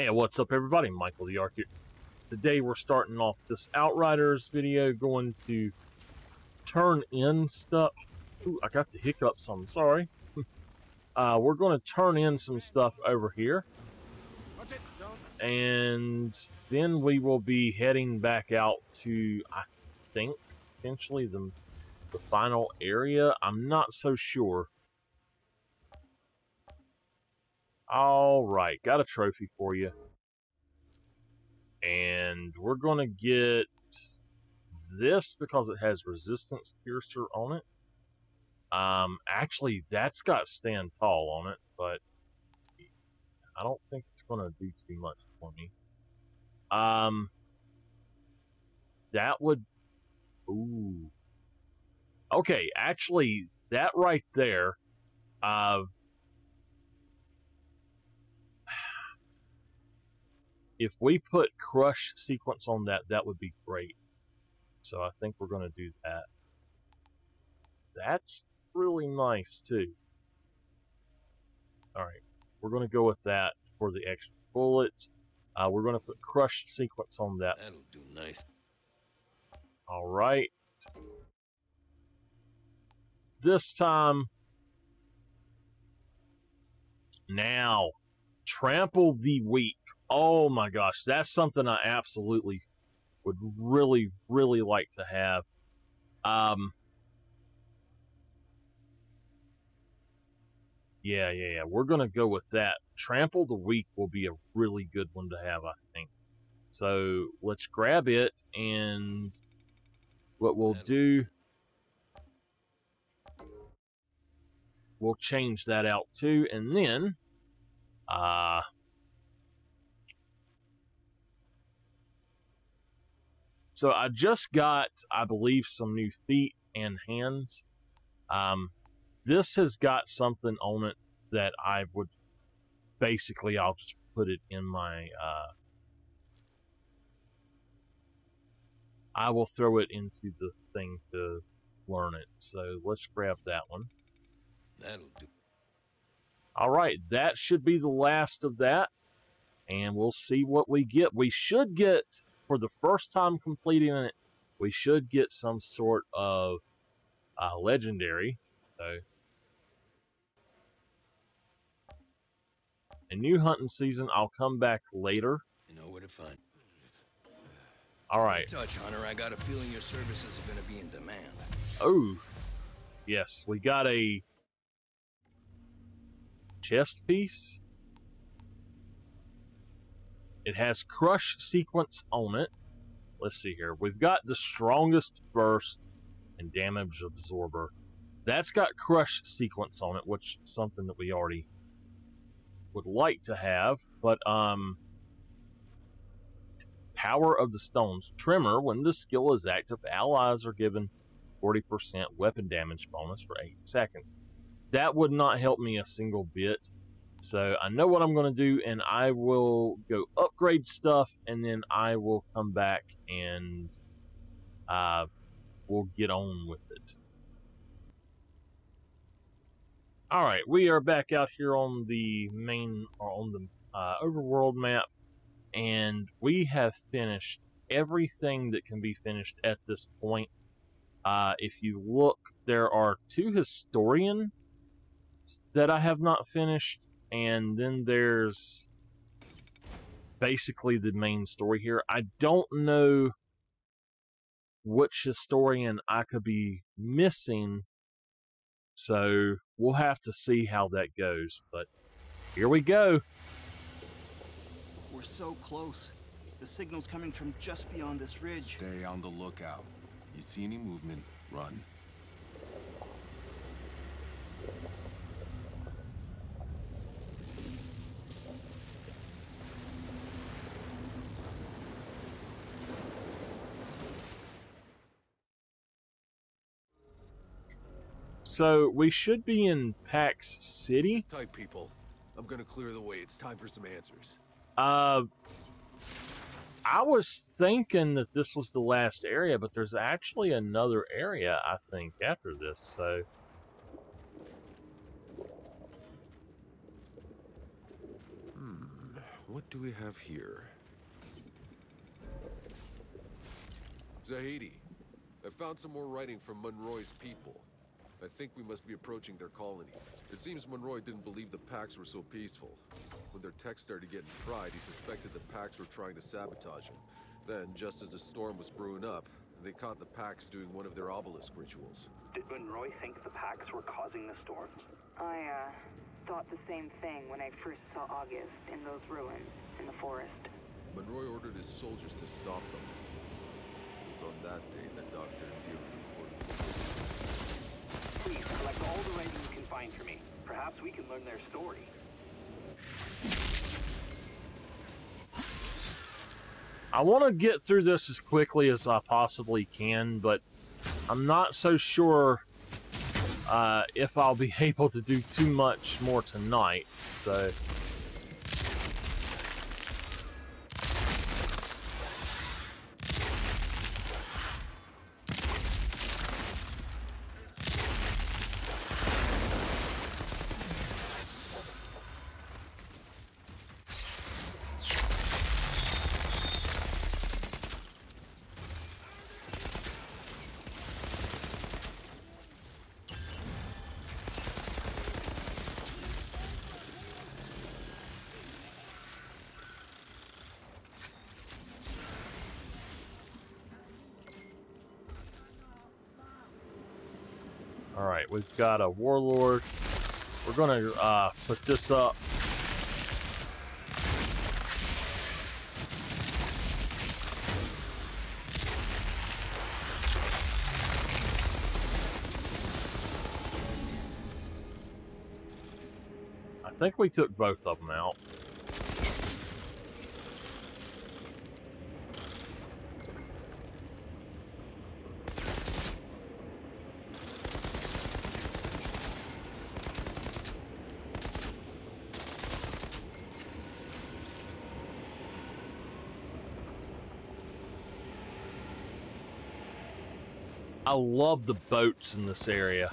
Hey, what's up everybody? Michael the Arc here. Today we're starting off this Outriders video, going to turn in stuff. Ooh, I got the hiccups, I'm sorry. We're going to turn in some stuff over here. And then we will be heading back out to, I think, potentially the final area. I'm not so sure. Alright, got a trophy for you. And we're going to get this because it has resistance piercer on it. Actually, that's got stand tall on it, but I don't think it's going to do too much for me. That would... Ooh. Okay, actually, that right there... if we put Crush Sequence on that, that would be great. So I think we're going to do that. That's really nice, too. Alright, we're going to go with that for the extra bullets. We're going to put Crush Sequence on that. That'll do nice. Alright. This time... Now, Trample the Weak. Oh my gosh, that's something I absolutely would really like to have. Yeah, we're going to go with that. Trample the Weak will be a really good one to have, I think. So let's grab it, and what we'll do, we'll change that out too, and then... So I just got, I believe, some new feet and hands. This has got something on it that I would, basically, I'll just put it in my, I will throw it into the thing to learn it. So let's grab that one. That'll do. All right, that should be the last of that. And we'll see what we get. We should get... For the first time completing it, we should get some sort of legendary. So, a new hunting season. I'll come back later. You know where to find. All right. Touch, Hunter. I got a feeling your services are going to be in demand. Oh, yes. We got a chest piece. It has Crush Sequence on it. Let's see here. We've got the Strongest Burst and Damage Absorber. That's got Crush Sequence on it, which is something that we already would like to have. But, Power of the Stones. Tremor. When this skill is active, allies are given 40% weapon damage bonus for 8 seconds. That would not help me a single bit. So I know what I'm going to do, and I will go upgrade stuff, and then I will come back and we'll get on with it. All right, we are back out here on the main, or on the overworld map, and we have finished everything that can be finished at this point. If you look, there are 2 Historian that I have not finished. And then there's basically the main story here. I don't know which Historian I could be missing, so we'll have to see how that goes. But here we go. We're so close. The signal's coming from just beyond this ridge. Stay on the lookout. You see any movement, run. So we should be in Pax City. Type people, I'm gonna clear the way. It's time for some answers. I was thinking that this was the last area, but there's actually another area I think after this. So What do we have here? Zahedi, I found some more writing from Monroy's people. I think we must be approaching their colony. It seems Monroy didn't believe the Pax were so peaceful. When their tech started getting fried, he suspected the Pax were trying to sabotage him. Then, just as the storm was brewing up, they caught the Pax doing one of their obelisk rituals. Did Monroy think the Pax were causing the storms? I thought the same thing when I first saw August in those ruins in the forest. Monroy ordered his soldiers to stop them. It was on that day that Dr. Deer recorded. Please, collect all the writing you can find for me. Perhaps we can learn their story. I want to get through this as quickly as I possibly can, but I'm not so sure if I'll be able to do too much more tonight, so... Alright, we've got a warlord. We're gonna put this up. I think we took both of them out. I love the boats in this area.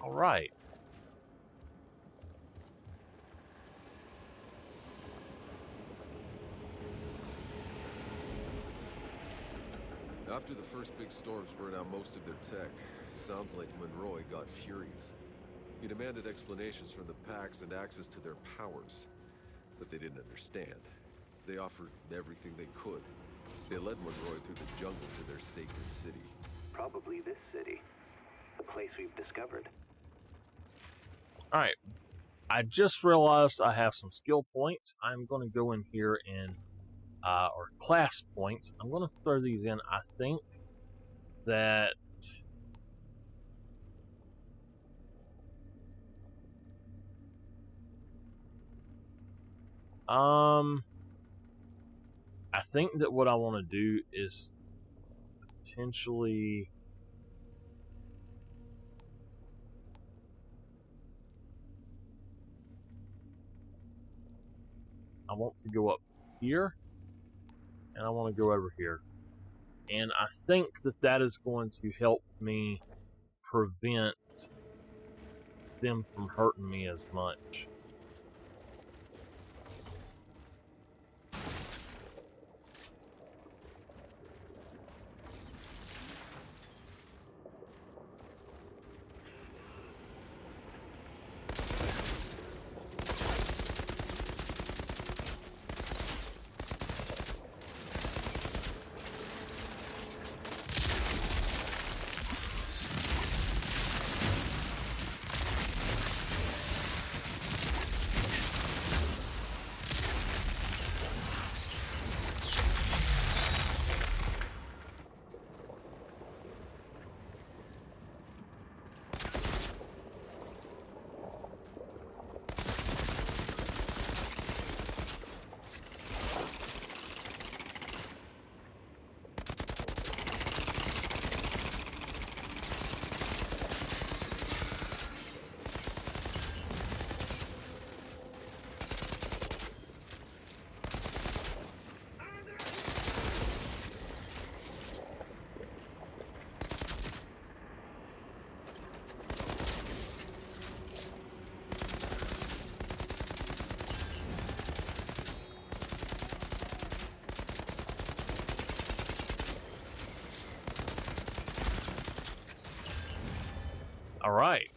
All right. After the first big storms burned out most of their tech, sounds like Monroy got furious. He demanded explanations from the Pax and access to their powers, but they didn't understand. They offered everything they could. They led Monroy through the jungle to their sacred city. Probably this city, the place we've discovered. All right, I just realized I have some skill points. I'm going to go in here and or class points. I'm going to throw these in. I think that I think that what I want to do is potentially I want to go up here. And I want to go over here. And I think that that is going to help me prevent them from hurting me as much. All right.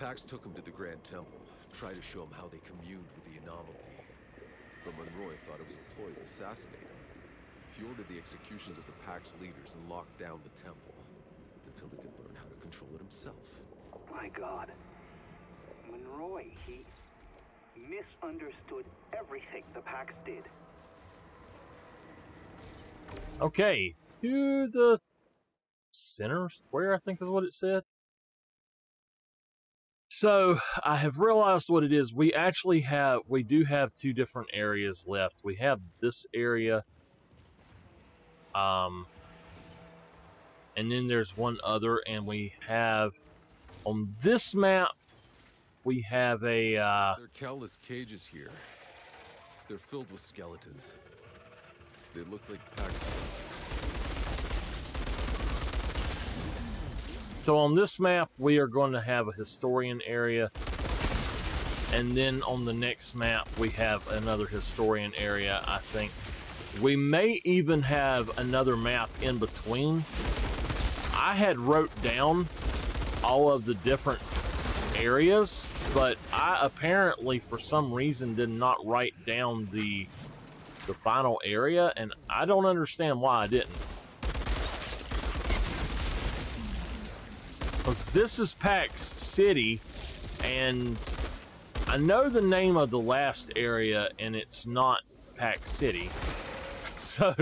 Pax took him to the Grand Temple, tried to show him how they communed with the anomaly. But Monroy thought it was a ploy to assassinate him. He ordered the executions of the Pax leaders and locked down the temple, until he could learn how to control it himself. My God. Monroy, he misunderstood everything the Pax did. Okay, to the Center Square, I think is what it said. So I have realized what it is. We actually have, we do have two different areas left. We have this area, and then there's one other, and we have on this map we have a. There are countless cages here. They're filled with skeletons. They look like packs. So on this map, we are going to have a Historian area. And then on the next map, we have another Historian area, I think. We may even have another map in between. I had wrote down all of the different areas, but I apparently, for some reason, did not write down the final area. And I don't understand why I didn't. Because this is Pax City, and I know the name of the last area, and it's not Pax City. So,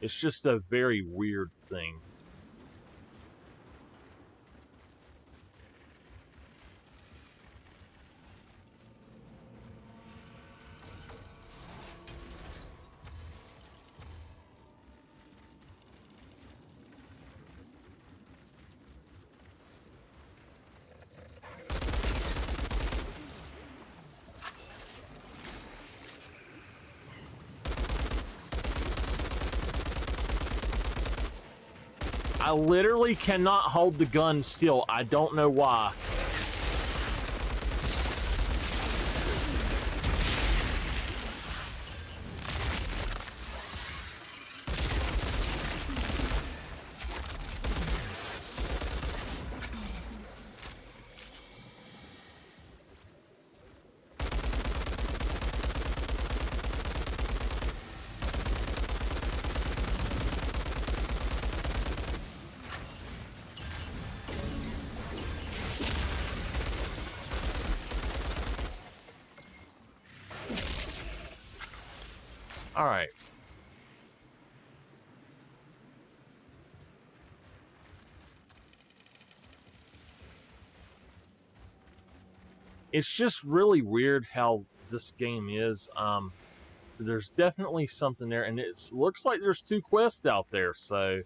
it's just a very weird thing. I literally cannot hold the gun still. I don't know why. All right. It's just really weird how this game is. There's definitely something there, and it looks like there's two quests out there, so...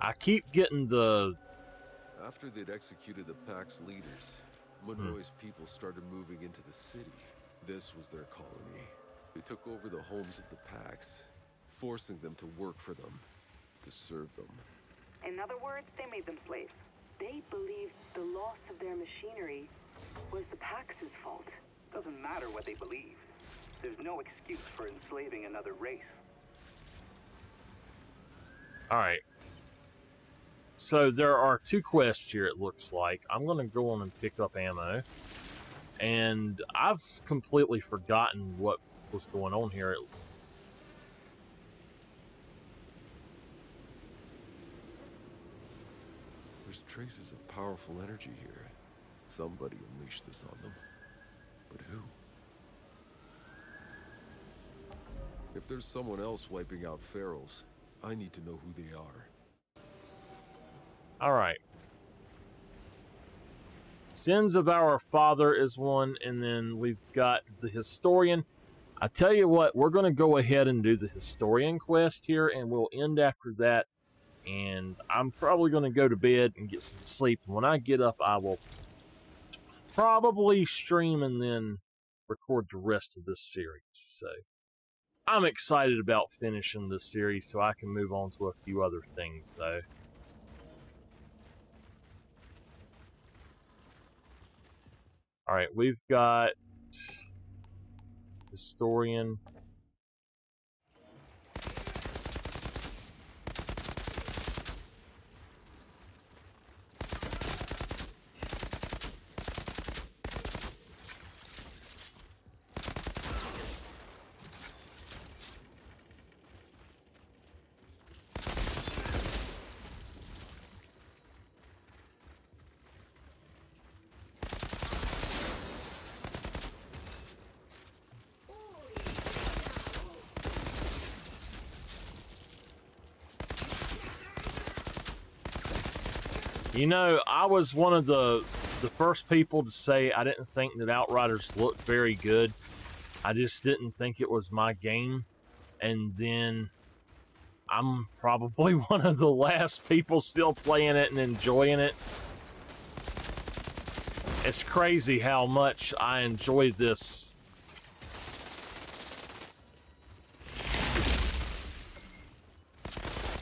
I keep getting the... After they'd executed the Pax leaders, Monroy's people started moving into the city. This was their colony. They took over the homes of the Pax, forcing them to work for them, to serve them. In other words, they made them slaves. They believed the loss of their machinery was the Pax's fault. Doesn't matter what they believed. There's no excuse for enslaving another race. All right. So there are two quests here, it looks like. I'm going to go on and pick up ammo. And I've completely forgotten what was going on here. There's traces of powerful energy here. Somebody unleashed this on them. But who? If there's someone else wiping out ferals, I need to know who they are. Alright. Sins of Our Father is one, and then we've got the Historian. I tell you what, we're going to go ahead and do the Historian quest here, and we'll end after that. And I'm probably going to go to bed and get some sleep. When I get up, I will probably stream and then record the rest of this series. So I'm excited about finishing this series so I can move on to a few other things, though. Alright, we've got Historian. You know, I was one of the first people to say I didn't think that Outriders looked very good. I just didn't think it was my game. And then I'm probably one of the last people still playing it and enjoying it. It's crazy how much I enjoy this.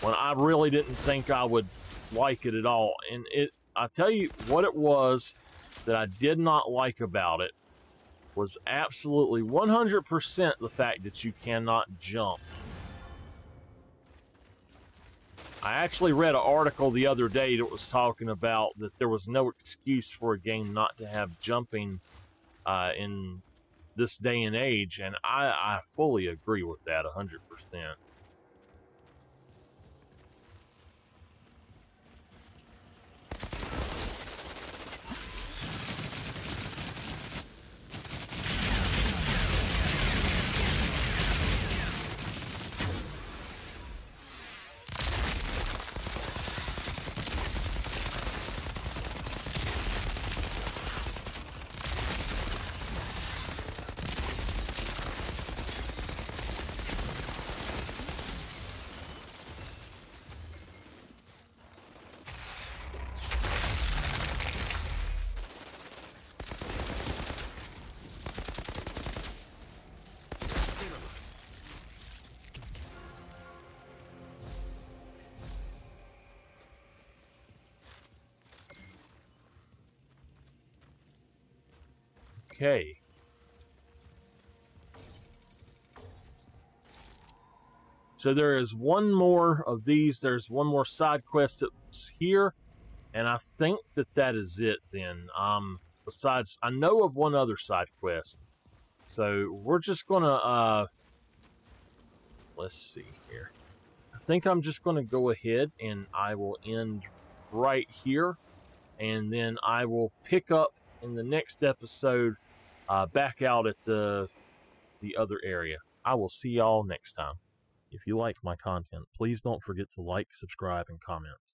When I really didn't think I would like it at all. And I tell you what it was that I did not like about it was absolutely 100% the fact that you cannot jump. I actually read an article the other day that was talking about that there was no excuse for a game not to have jumping in this day and age, and I fully agree with that 100%. Okay. So there is one more of these. There's one more side quest that's here. And I think that that is it then. Besides, I know of one other side quest. So we're just going to, let's see here. I think I'm just going to go ahead and I will end right here. And then I will pick up in the next episode. Back out at the other area. I will see y'all next time. If you like my content, please don't forget to like, subscribe, and comment.